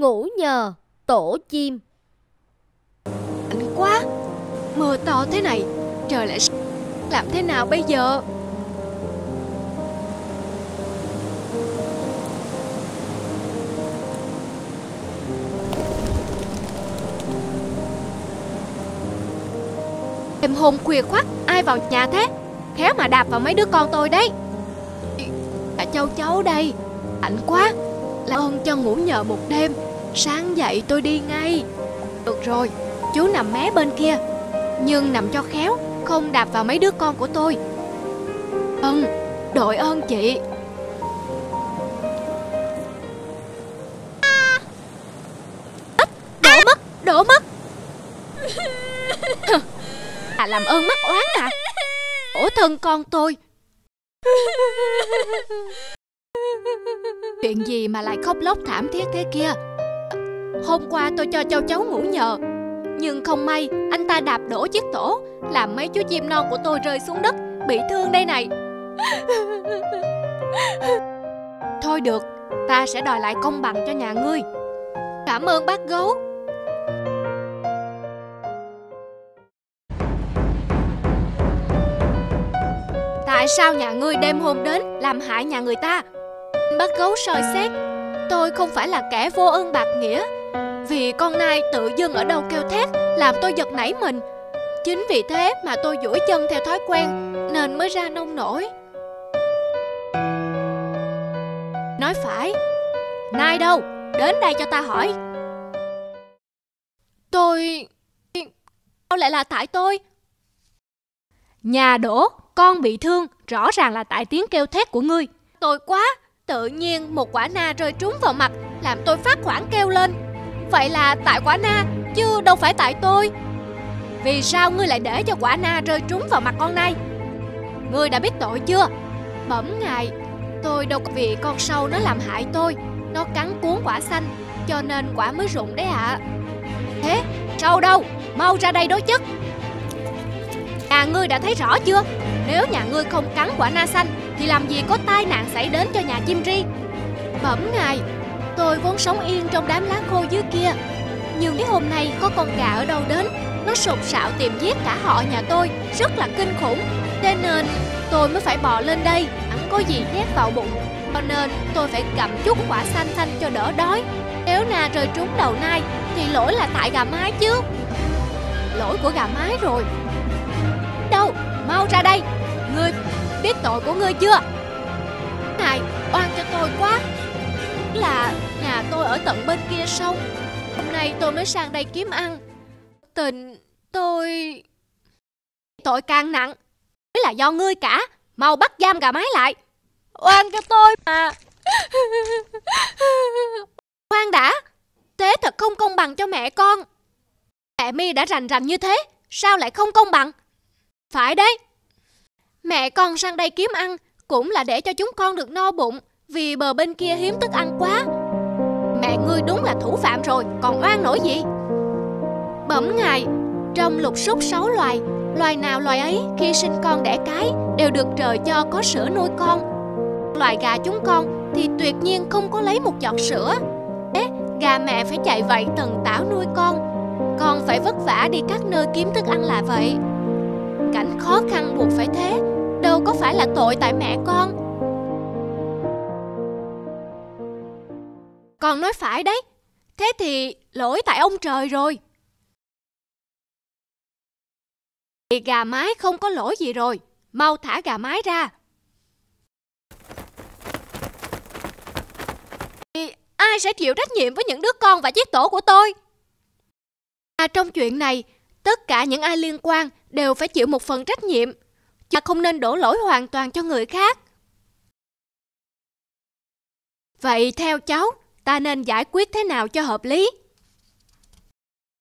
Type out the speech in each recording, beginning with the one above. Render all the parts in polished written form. ngủ nhờ tổ chim. Lạnh quá, mưa to thế này, trời lại làm thế nào bây giờ? Đêm hôm khuya khoắt ai vào nhà thế? Khéo mà đạp vào mấy đứa con tôi đấy. Cả Châu cháu đây, lạnh quá, là ông cho ngủ nhờ một đêm, sáng dậy tôi đi ngay. Được rồi, chú nằm mé bên kia, nhưng nằm cho khéo, không đạp vào mấy đứa con của tôi. Ừ, đội ơn chị. Đổ mất. À, làm ơn mắc oán à, khổ thân con tôi. Chuyện gì mà lại khóc lóc thảm thiết thế kia? Hôm qua tôi cho Châu cháu ngủ nhờ, nhưng không may anh ta đạp đổ chiếc tổ, làm mấy chú chim non của tôi rơi xuống đất, bị thương đây này. Thôi được, ta sẽ đòi lại công bằng cho nhà ngươi. Cảm ơn bác gấu. Tại sao nhà ngươi đêm hôm đến làm hại nhà người ta? Bác gấu soi xét, tôi không phải là kẻ vô ơn bạc nghĩa. Vì con nai tự dưng ở đâu kêu thét làm tôi giật nảy mình. Chính vì thế mà tôi duỗi chân theo thói quen nên mới ra nông nổi. Nói phải, nai đâu? Đến đây cho ta hỏi. Tôi... sao lại là tại tôi? Nhà đổ, con bị thương, rõ ràng là tại tiếng kêu thét của ngươi. Tôi quá, tự nhiên một quả na rơi trúng vào mặt, làm tôi phát hoảng kêu lên. Vậy là tại quả na, chứ đâu phải tại tôi. Vì sao ngươi lại để cho quả na rơi trúng vào mặt con nai? Ngươi đã biết tội chưa? Bẩm ngài, tôi đâu có... vì con sâu nó làm hại tôi, nó cắn cuốn quả xanh, cho nên quả mới rụng đấy ạ. Thế, sâu đâu? Mau ra đây đối chất. Nhà ngươi đã thấy rõ chưa? Nếu nhà ngươi không cắn quả na xanh thì làm gì có tai nạn xảy đến cho nhà chim ri. Bẩm ngài, tôi vốn sống yên trong đám lá khô dưới kia, nhưng đến hôm nay có con gà ở đâu đến, nó sục sạo tìm giết cả họ nhà tôi, rất là kinh khủng. Thế nên tôi mới phải bò lên đây, chẳng có gì nhét vào bụng, cho nên tôi phải gặm chút quả xanh xanh cho đỡ đói. Nếu na rơi trúng đầu nai thì lỗi là tại gà mái chứ. Lỗi của gà mái rồi. Đâu, mau ra đây. Ngươi biết tội của ngươi chưa? Này, oan cho tôi quá. Là nhà tôi ở tận bên kia sông, hôm nay tôi mới sang đây kiếm ăn. Tình tôi... tội càng nặng. Đấy là do ngươi cả. Mau bắt giam gà mái lại. Oan cho tôi mà. Khoan đã, thế thật không công bằng cho mẹ con. Mẹ mi đã rành rành như thế, sao lại không công bằng? Phải đấy. Mẹ con sang đây kiếm ăn cũng là để cho chúng con được no bụng, vì bờ bên kia hiếm thức ăn quá. Mẹ ngươi đúng là thủ phạm rồi, còn oan nổi gì. Bẩm ngài, trong lục súc 6 loài, loài nào loài ấy khi sinh con đẻ cái đều được trời cho có sữa nuôi con. Loài gà chúng con thì tuyệt nhiên không có lấy một giọt sữa. Ế, gà mẹ phải chạy vậy tần tảo nuôi con phải vất vả đi các nơi kiếm thức ăn là vậy. Cảnh khó khăn buộc phải thế, đâu có phải là tội tại mẹ con. Con nói phải đấy, thế thì lỗi tại ông trời rồi. Thì gà mái không có lỗi gì rồi, mau thả gà mái ra. Thì ai sẽ chịu trách nhiệm với những đứa con và chiếc tổ của tôi? À, trong chuyện này, tất cả những ai liên quan đều phải chịu một phần trách nhiệm, chứ không nên đổ lỗi hoàn toàn cho người khác. Vậy theo cháu, ta nên giải quyết thế nào cho hợp lý?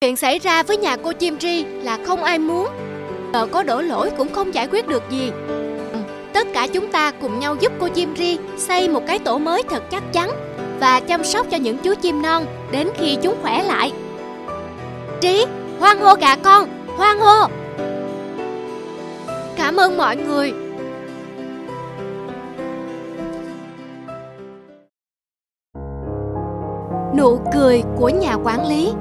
Chuyện xảy ra với nhà cô chim ri là không ai muốn, giờ có đổ lỗi cũng không giải quyết được gì. Tất cả chúng ta cùng nhau giúp cô chim ri xây một cái tổ mới thật chắc chắn và chăm sóc cho những chú chim non đến khi chúng khỏe lại. Trí, hoan hô gà con, hoan hô! Cảm ơn mọi người. Nụ cười của nhà quản lý.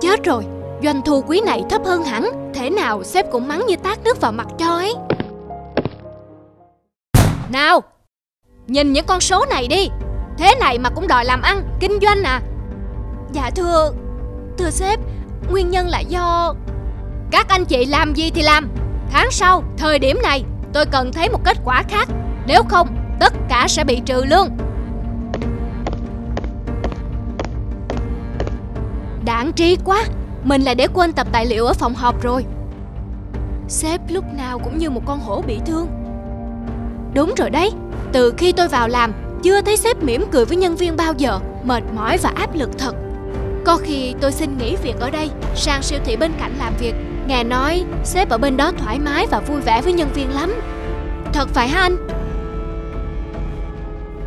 Chết rồi, doanh thu quý này thấp hơn hẳn. Thế nào sếp cũng mắng như tát nước vào mặt cho ấy. Nào, nhìn những con số này đi. Thế này mà cũng đòi làm ăn, kinh doanh à? Dạ thưa sếp, nguyên nhân là do... Các anh chị làm gì thì làm. Tháng sau, thời điểm này, tôi cần thấy một kết quả khác. Nếu không, tất cả sẽ bị trừ lương. Đáng trí quá, mình lại để quên tập tài liệu ở phòng họp rồi. Sếp lúc nào cũng như một con hổ bị thương. Đúng rồi đấy, từ khi tôi vào làm, chưa thấy sếp mỉm cười với nhân viên bao giờ. Mệt mỏi và áp lực thật. Có khi tôi xin nghỉ việc ở đây, sang siêu thị bên cạnh làm việc. Nghe nói sếp ở bên đó thoải mái và vui vẻ với nhân viên lắm. Thật phải hả anh?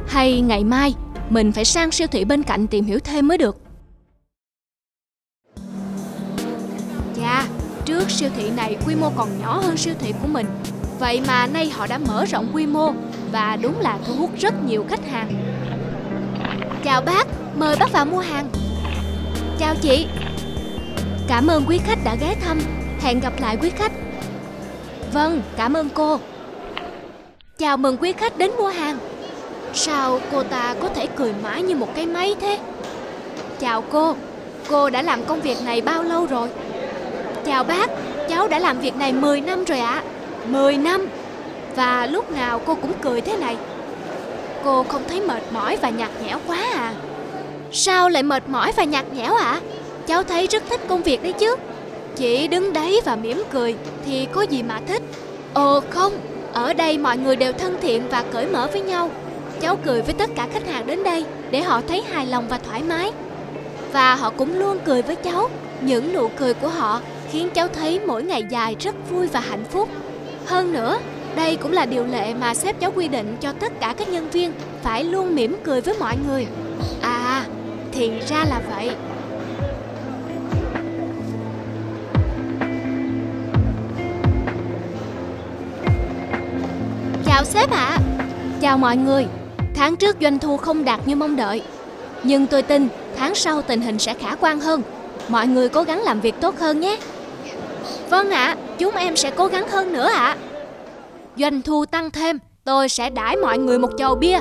Hay ngày mai mình phải sang siêu thị bên cạnh tìm hiểu thêm mới được. Chà, trước siêu thị này quy mô còn nhỏ hơn siêu thị của mình. Vậy mà nay họ đã mở rộng quy mô và đúng là thu hút rất nhiều khách hàng. Chào bác, mời bác vào mua hàng. Chào chị. Cảm ơn quý khách đã ghé thăm. Hẹn gặp lại quý khách. Vâng, cảm ơn cô. Chào mừng quý khách đến mua hàng. Sao cô ta có thể cười mãi như một cái máy thế? Chào cô. Cô đã làm công việc này bao lâu rồi? Chào bác, cháu đã làm việc này 10 năm rồi ạ. 10 năm? Và lúc nào cô cũng cười thế này. Cô không thấy mệt mỏi và nhạt nhẽo quá à? Sao lại mệt mỏi và nhạt nhẽo ạ? Cháu thấy rất thích công việc đấy chứ. Chỉ đứng đấy và mỉm cười thì có gì mà thích. Ồ không, ở đây mọi người đều thân thiện và cởi mở với nhau. Cháu cười với tất cả khách hàng đến đây để họ thấy hài lòng và thoải mái. Và họ cũng luôn cười với cháu. Những nụ cười của họ khiến cháu thấy mỗi ngày dài rất vui và hạnh phúc. Hơn nữa, đây cũng là điều lệ mà sếp cháu quy định cho tất cả các nhân viên phải luôn mỉm cười với mọi người. À, thì ra là vậy. Chào sếp ạ. Chào mọi người. Tháng trước doanh thu không đạt như mong đợi. Nhưng tôi tin tháng sau tình hình sẽ khả quan hơn. Mọi người cố gắng làm việc tốt hơn nhé. Vâng ạ, chúng em sẽ cố gắng hơn nữa ạ. Doanh thu tăng thêm, tôi sẽ đãi mọi người một chầu bia.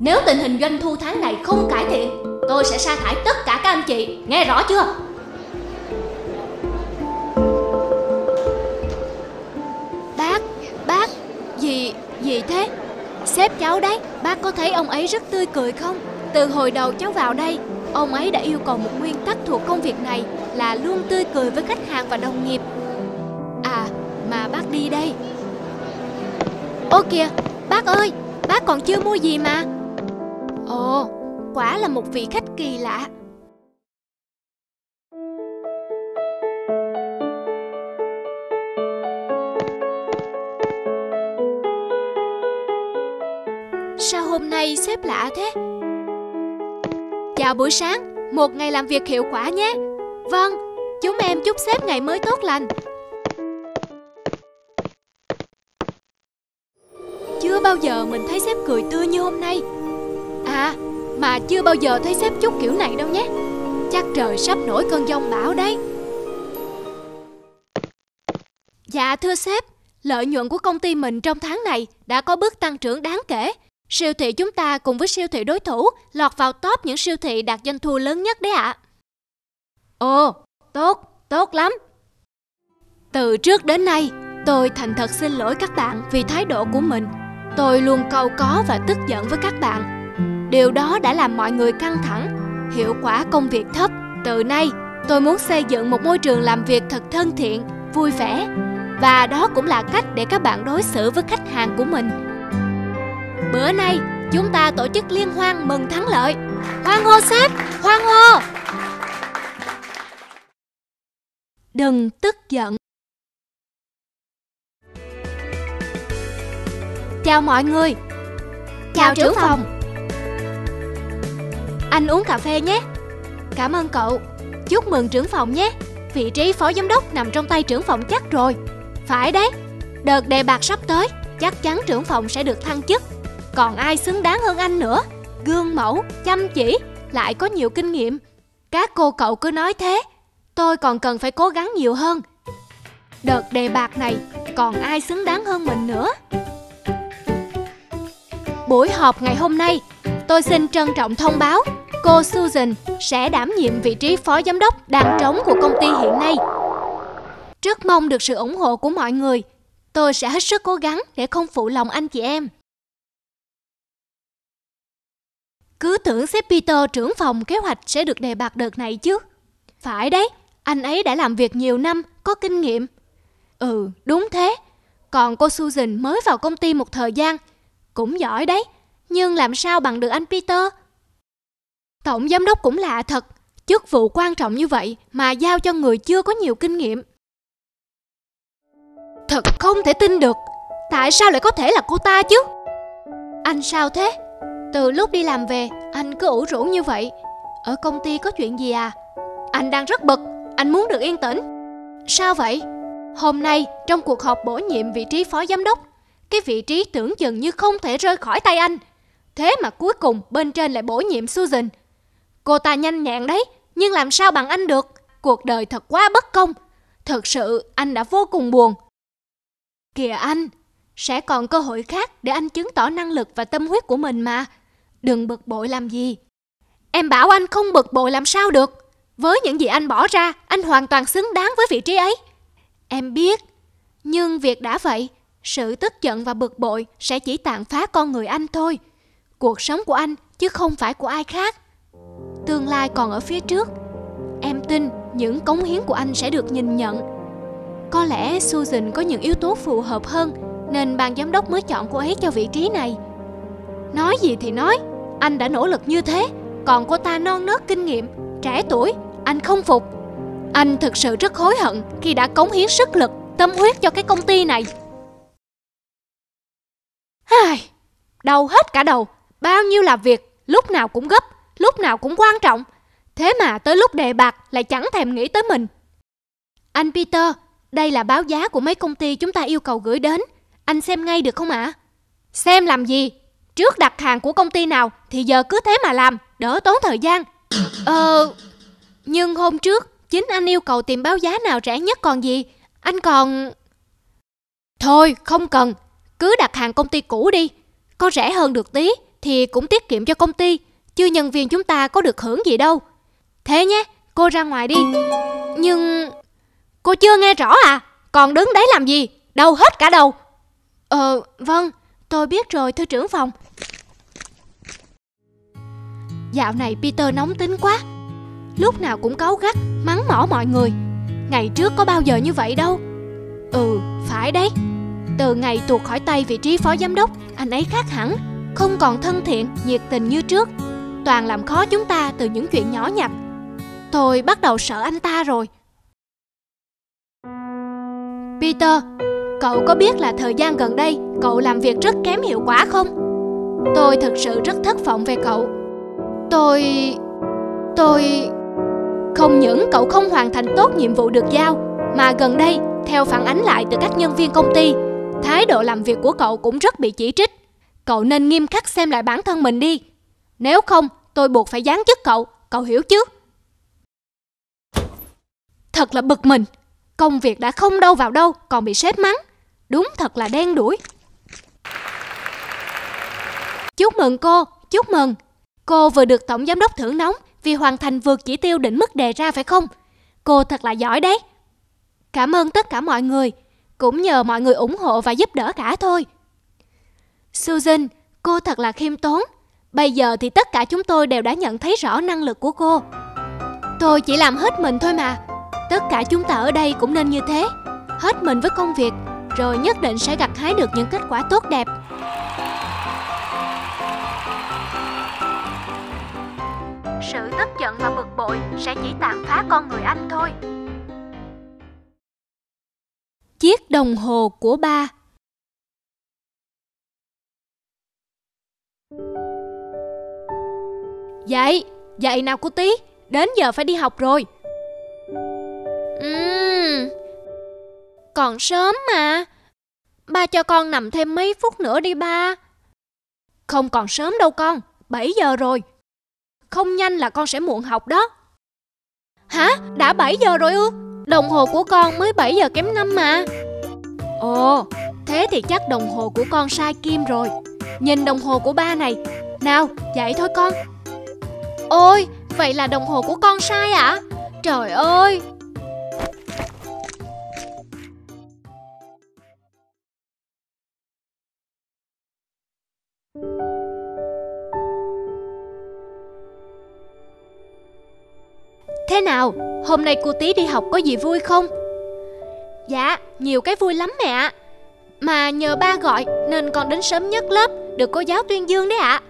Nếu tình hình doanh thu tháng này không cải thiện, tôi sẽ sa thải tất cả các anh chị, nghe rõ chưa? Bác, gì thế? Sếp cháu đấy, bác có thấy ông ấy rất tươi cười không? Từ hồi đầu cháu vào đây, ông ấy đã yêu cầu một nguyên tắc thuộc công việc này là luôn tươi cười với khách hàng và đồng nghiệp. À, mà bác đi đây. Ô kìa, bác ơi, bác còn chưa mua gì mà. Ồ, quả là một vị khách kỳ lạ. Sao hôm nay sếp lạ thế? Chào buổi sáng, một ngày làm việc hiệu quả nhé. Vâng, chúng em chúc sếp ngày mới tốt lành. Chưa bao giờ mình thấy sếp cười tươi như hôm nay. À, mà chưa bao giờ thấy sếp chúc kiểu này đâu nhé. Chắc trời sắp nổi cơn giông bão đấy. Dạ thưa sếp, lợi nhuận của công ty mình trong tháng này đã có bước tăng trưởng đáng kể. Siêu thị chúng ta cùng với siêu thị đối thủ lọt vào top những siêu thị đạt doanh thu lớn nhất đấy ạ. Ồ, tốt lắm. Từ trước đến nay, tôi thành thật xin lỗi các bạn vì thái độ của mình. Tôi luôn cau có và tức giận với các bạn. Điều đó đã làm mọi người căng thẳng, hiệu quả công việc thấp. Từ nay, tôi muốn xây dựng một môi trường làm việc thật thân thiện, vui vẻ. Và đó cũng là cách để các bạn đối xử với khách hàng của mình. Bữa nay, chúng ta tổ chức liên hoan mừng thắng lợi. Hoan hô sếp, hoan hô! Đừng tức giận. Chào mọi người. Chào trưởng phòng. Anh uống cà phê nhé. Cảm ơn cậu. Chúc mừng trưởng phòng nhé. Vị trí phó giám đốc nằm trong tay trưởng phòng chắc rồi. Phải đấy, Đợt đề bạt sắp tới, chắc chắn trưởng phòng sẽ được thăng chức. Còn ai xứng đáng hơn anh nữa? Gương mẫu, chăm chỉ, lại có nhiều kinh nghiệm. Các cô cậu cứ nói thế, tôi còn cần phải cố gắng nhiều hơn. Đợt đề bạt này, còn ai xứng đáng hơn mình nữa? Buổi họp ngày hôm nay, tôi xin trân trọng thông báo cô Susan sẽ đảm nhiệm vị trí phó giám đốc đang trống của công ty hiện nay. Rất mong được sự ủng hộ của mọi người. Tôi sẽ hết sức cố gắng để không phụ lòng anh chị em. Cứ tưởng sếp Peter trưởng phòng kế hoạch sẽ được đề bạt đợt này chứ. Phải đấy, anh ấy đã làm việc nhiều năm, có kinh nghiệm. Ừ, đúng thế. Còn cô Susan mới vào công ty một thời gian, cũng giỏi đấy, nhưng làm sao bằng được anh Peter? Tổng giám đốc cũng lạ thật, chức vụ quan trọng như vậy mà giao cho người chưa có nhiều kinh nghiệm. Thật không thể tin được, tại sao lại có thể là cô ta chứ? Anh sao thế? Từ lúc đi làm về, anh cứ ủ rũ như vậy. Ở công ty có chuyện gì à? Anh đang rất bực, anh muốn được yên tĩnh. Sao vậy? Hôm nay, trong cuộc họp bổ nhiệm vị trí phó giám đốc, cái vị trí tưởng chừng như không thể rơi khỏi tay anh. Thế mà cuối cùng bên trên lại bổ nhiệm Susan. Cô ta nhanh nhẹn đấy, nhưng làm sao bằng anh được? Cuộc đời thật quá bất công. Thật sự anh đã vô cùng buồn. Kìa anh, sẽ còn cơ hội khác để anh chứng tỏ năng lực và tâm huyết của mình mà. Đừng bực bội làm gì. Em bảo anh không bực bội làm sao được. Với những gì anh bỏ ra, anh hoàn toàn xứng đáng với vị trí ấy. Em biết, nhưng việc đã vậy, sự tức giận và bực bội sẽ chỉ tàn phá con người anh thôi. Cuộc sống của anh chứ không phải của ai khác. Tương lai còn ở phía trước. Em tin những cống hiến của anh sẽ được nhìn nhận. Có lẽ Susan có những yếu tố phù hợp hơn, nên ban giám đốc mới chọn cô ấy cho vị trí này. Nói gì thì nói, anh đã nỗ lực như thế, còn cô ta non nớt kinh nghiệm, trẻ tuổi, anh không phục. Anh thực sự rất hối hận khi đã cống hiến sức lực, tâm huyết cho cái công ty này. Ai, đau hết cả đầu. Bao nhiêu là việc, lúc nào cũng gấp, lúc nào cũng quan trọng. Thế mà tới lúc đề bạt lại chẳng thèm nghĩ tới mình. Anh Peter, đây là báo giá của mấy công ty chúng ta yêu cầu gửi đến. Anh xem ngay được không ạ? Xem làm gì? Trước đặt hàng của công ty nào thì giờ cứ thế mà làm, đỡ tốn thời gian. Nhưng hôm trước, chính anh yêu cầu tìm báo giá nào rẻ nhất còn gì. Anh còn... Thôi, không cần. Cứ đặt hàng công ty cũ đi. Có rẻ hơn được tí thì cũng tiết kiệm cho công ty, chứ nhân viên chúng ta có được hưởng gì đâu. Thế nhé, cô ra ngoài đi. Nhưng... Cô chưa nghe rõ à? Còn đứng đấy làm gì? Đau hết cả đầu. Vâng, tôi biết rồi thưa trưởng phòng. Dạo này Peter nóng tính quá, lúc nào cũng cáu gắt, mắng mỏ mọi người. Ngày trước có bao giờ như vậy đâu. Ừ, phải đấy. Từ ngày tuột khỏi tay vị trí phó giám đốc, anh ấy khác hẳn, không còn thân thiện, nhiệt tình như trước. Toàn làm khó chúng ta từ những chuyện nhỏ nhặt. Tôi bắt đầu sợ anh ta rồi. Peter, cậu có biết là thời gian gần đây cậu làm việc rất kém hiệu quả không? Tôi thực sự rất thất vọng về cậu. Tôi... Không những cậu không hoàn thành tốt nhiệm vụ được giao, mà gần đây, theo phản ánh lại từ các nhân viên công ty, thái độ làm việc của cậu cũng rất bị chỉ trích. Cậu nên nghiêm khắc xem lại bản thân mình đi. Nếu không, tôi buộc phải giáng chức cậu, cậu hiểu chứ? Thật là bực mình. Công việc đã không đâu vào đâu, còn bị sếp mắng. Đúng thật là đen đủi. Chúc mừng cô, chúc mừng. Cô vừa được tổng giám đốc thưởng nóng vì hoàn thành vượt chỉ tiêu định mức đề ra phải không? Cô thật là giỏi đấy. Cảm ơn tất cả mọi người. Cũng nhờ mọi người ủng hộ và giúp đỡ cả thôi. Susan, cô thật là khiêm tốn. Bây giờ thì tất cả chúng tôi đều đã nhận thấy rõ năng lực của cô. Tôi chỉ làm hết mình thôi mà. Tất cả chúng ta ở đây cũng nên như thế. Hết mình với công việc, rồi nhất định sẽ gặt hái được những kết quả tốt đẹp. Sự tức giận và bực bội sẽ chỉ tàn phá con người anh thôi. Chiếc đồng hồ của ba. Dậy, dậy nào cô tí, đến giờ phải đi học rồi. Còn sớm mà. Ba cho con nằm thêm mấy phút nữa đi ba. Không còn sớm đâu con, 7 giờ rồi. Không nhanh là con sẽ muộn học đó. Hả? Đã 7 giờ rồi ư? Đồng hồ của con mới 7 giờ kém 5 mà. Ồ, thế thì chắc đồng hồ của con sai kim rồi. Nhìn đồng hồ của ba này. Nào, dậy thôi con. Ôi, vậy là đồng hồ của con sai ạ? Trời ơi. Thế nào, hôm nay cô Tí đi học có gì vui không? Dạ, nhiều cái vui lắm mẹ ạ. Mà nhờ ba gọi nên con đến sớm nhất lớp, được cô giáo tuyên dương đấy ạ.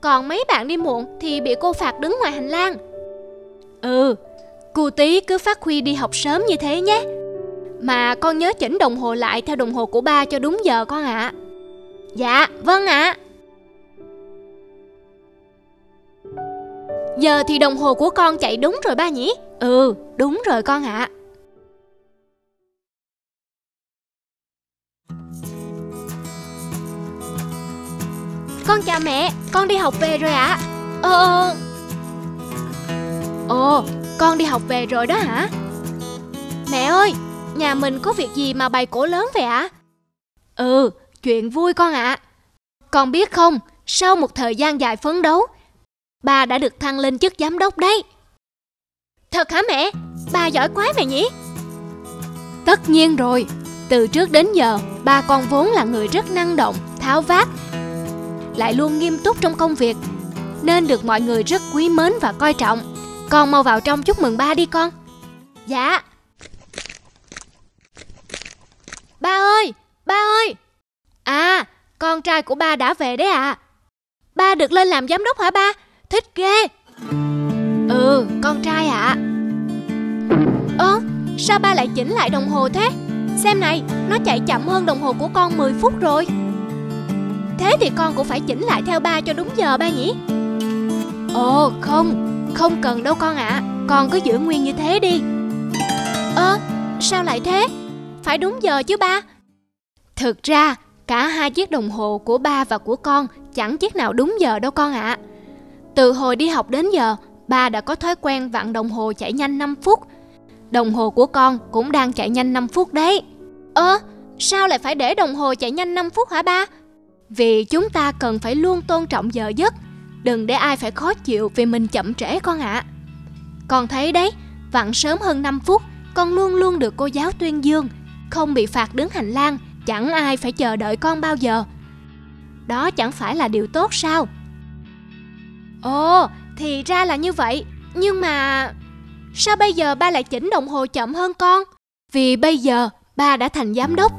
Còn mấy bạn đi muộn thì bị cô phạt đứng ngoài hành lang. Ừ, cô Tí cứ phát huy đi học sớm như thế nhé. Mà con nhớ chỉnh đồng hồ lại theo đồng hồ của ba cho đúng giờ con ạ. Dạ, vâng ạ. Giờ thì đồng hồ của con chạy đúng rồi ba nhỉ? Ừ, đúng rồi con ạ. Con chào mẹ, con đi học về rồi ạ. Ồ, con đi học về rồi đó hả? Mẹ ơi, nhà mình có việc gì mà bày cổ lớn vậy ạ? Ừ, chuyện vui con ạ. Con biết không, sau một thời gian dài phấn đấu, ba đã được thăng lên chức giám đốc đấy. Thật hả mẹ? Ba giỏi quá mẹ nhỉ? Tất nhiên rồi. Từ trước đến giờ, ba con vốn là người rất năng động, tháo vát, lại luôn nghiêm túc trong công việc, nên được mọi người rất quý mến và coi trọng. Con mau vào trong chúc mừng ba đi con. Dạ. Ba ơi! Ba ơi! À, con trai của ba đã về đấy à? Ba được lên làm giám đốc hả ba? Thích ghê. Ừ, con trai ạ. Sao ba lại chỉnh lại đồng hồ thế? Xem này, nó chạy chậm hơn đồng hồ của con 10 phút rồi. Thế thì con cũng phải chỉnh lại theo ba cho đúng giờ ba nhỉ? Ồ, không cần đâu con ạ. Con cứ giữ nguyên như thế đi. Sao lại thế? Phải đúng giờ chứ ba. Thực ra, cả hai chiếc đồng hồ của ba và của con chẳng chiếc nào đúng giờ đâu con ạ. Từ hồi đi học đến giờ, ba đã có thói quen vặn đồng hồ chạy nhanh 5 phút. Đồng hồ của con cũng đang chạy nhanh 5 phút đấy. Sao lại phải để đồng hồ chạy nhanh 5 phút hả ba? Vì chúng ta cần phải luôn tôn trọng giờ giấc, đừng để ai phải khó chịu vì mình chậm trễ con ạ. Con thấy đấy, vặn sớm hơn 5 phút, con luôn luôn được cô giáo tuyên dương, không bị phạt đứng hành lang, chẳng ai phải chờ đợi con bao giờ. Đó chẳng phải là điều tốt sao? Ồ, thì ra là như vậy. Nhưng mà sao bây giờ ba lại chỉnh đồng hồ chậm hơn con? Vì bây giờ ba đã thành giám đốc,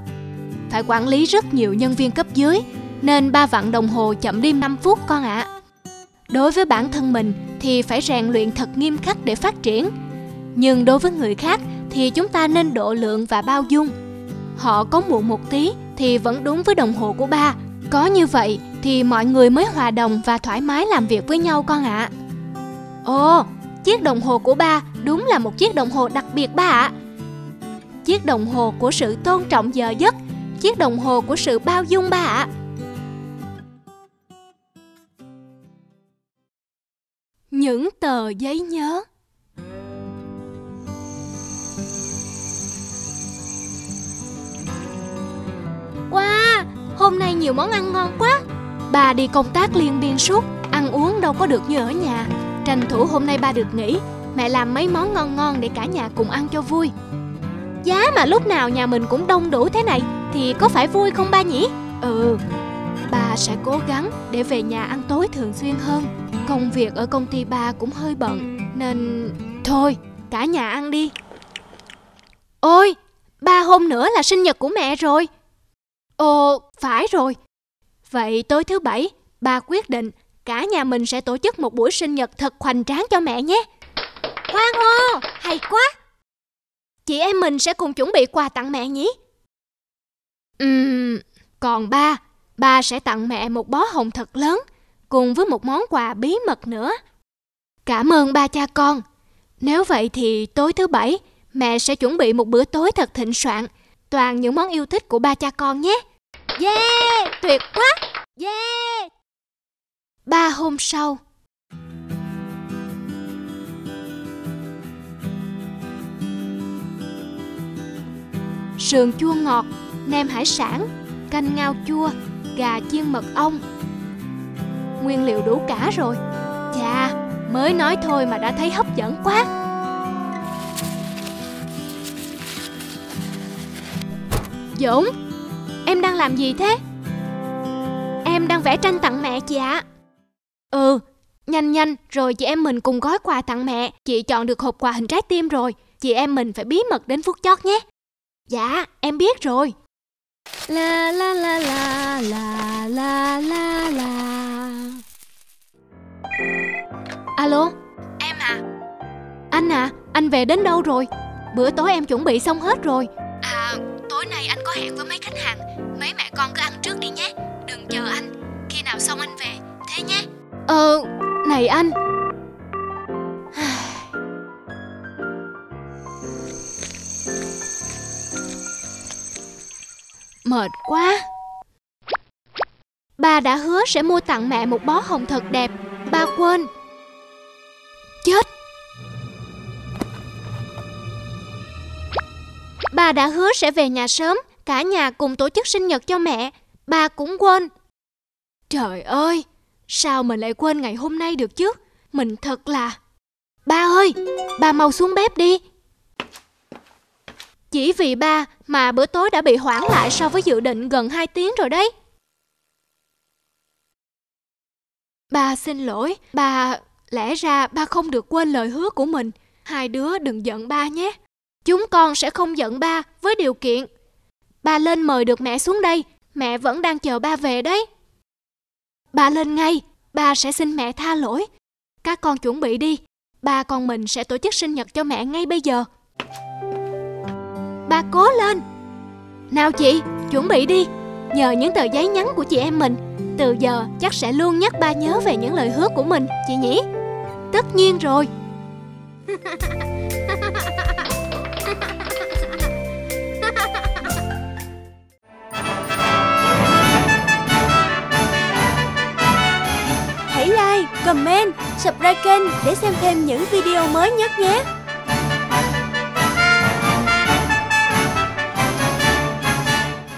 phải quản lý rất nhiều nhân viên cấp dưới, nên ba vặn đồng hồ chậm đi 5 phút con ạ. Đối với bản thân mình thì phải rèn luyện thật nghiêm khắc để phát triển. Nhưng đối với người khác thì chúng ta nên độ lượng và bao dung. Họ có muộn một tí thì vẫn đúng với đồng hồ của ba. Có như vậy thì mọi người mới hòa đồng và thoải mái làm việc với nhau con ạ. Ồ, chiếc đồng hồ của ba đúng là một chiếc đồng hồ đặc biệt ba ạ. Chiếc đồng hồ của sự tôn trọng giờ giấc, chiếc đồng hồ của sự bao dung ba ạ. Những tờ giấy nhớ. Wow, hôm nay nhiều món ăn ngon quá. Ba đi công tác liên biên suốt, ăn uống đâu có được như ở nhà. Tranh thủ hôm nay ba được nghỉ, mẹ làm mấy món ngon ngon để cả nhà cùng ăn cho vui. Giá mà lúc nào nhà mình cũng đông đủ thế này thì có phải vui không ba nhỉ? Ừ, ba sẽ cố gắng để về nhà ăn tối thường xuyên hơn. Công việc ở công ty ba cũng hơi bận nên... Thôi, cả nhà ăn đi. Ôi, 3 hôm nữa là sinh nhật của mẹ rồi. Ồ, phải rồi. Vậy tối thứ Bảy, ba quyết định cả nhà mình sẽ tổ chức một buổi sinh nhật thật hoành tráng cho mẹ nhé. Hoan hô, hay quá. Chị em mình sẽ cùng chuẩn bị quà tặng mẹ nhỉ? Còn ba sẽ tặng mẹ một bó hồng thật lớn, cùng với một món quà bí mật nữa. Cảm ơn ba cha con. Nếu vậy thì tối thứ Bảy, mẹ sẽ chuẩn bị một bữa tối thật thịnh soạn, toàn những món yêu thích của ba cha con nhé. Yeah, tuyệt quá. Yeah. 3 hôm sau. Sườn chua ngọt, nem hải sản, canh ngao chua, gà chiên mật ong. Nguyên liệu đủ cả rồi. Chà, mới nói thôi mà đã thấy hấp dẫn quá. Dũng, em đang làm gì thế? Em đang vẽ tranh tặng mẹ chị ạ. Ừ, nhanh nhanh rồi chị em mình cùng gói quà tặng mẹ. Chị chọn được hộp quà hình trái tim rồi. Chị em mình phải bí mật đến phút chót nhé. Dạ, em biết rồi. La la la la la la la la. Alo, em à. Anh à, anh về đến đâu rồi? Bữa tối em chuẩn bị xong hết rồi. À, tối nay anh có hẹn với mấy khách hàng. Mấy mẹ con cứ ăn trước đi nhé. Đừng chờ anh. Khi nào xong anh về, thế nhé. Này anh. Mệt quá. Ba đã hứa sẽ mua tặng mẹ một bó hồng thật đẹp. Ba quên. Chết. Ba đã hứa sẽ về nhà sớm. Cả nhà cùng tổ chức sinh nhật cho mẹ. Ba cũng quên. Trời ơi, sao mình lại quên ngày hôm nay được chứ? Mình thật là... Ba ơi, ba mau xuống bếp đi. Chỉ vì ba mà bữa tối đã bị hoãn lại so với dự định gần 2 tiếng rồi đấy. Ba xin lỗi, ba... Lẽ ra ba không được quên lời hứa của mình. Hai đứa đừng giận ba nhé. Chúng con sẽ không giận ba với điều kiện ba lên mời được mẹ xuống đây. Mẹ vẫn đang chờ ba về đấy. Ba lên ngay, ba sẽ xin mẹ tha lỗi. Các con chuẩn bị đi. Ba con mình sẽ tổ chức sinh nhật cho mẹ ngay bây giờ. Ba cố lên. Nào chị, chuẩn bị đi. Nhờ những tờ giấy nhắn của chị em mình, từ giờ chắc sẽ luôn nhắc ba nhớ về những lời hứa của mình, chị nhỉ? Tất nhiên rồi. Hãy like, comment, subscribe kênh để xem thêm những video mới nhất nhé.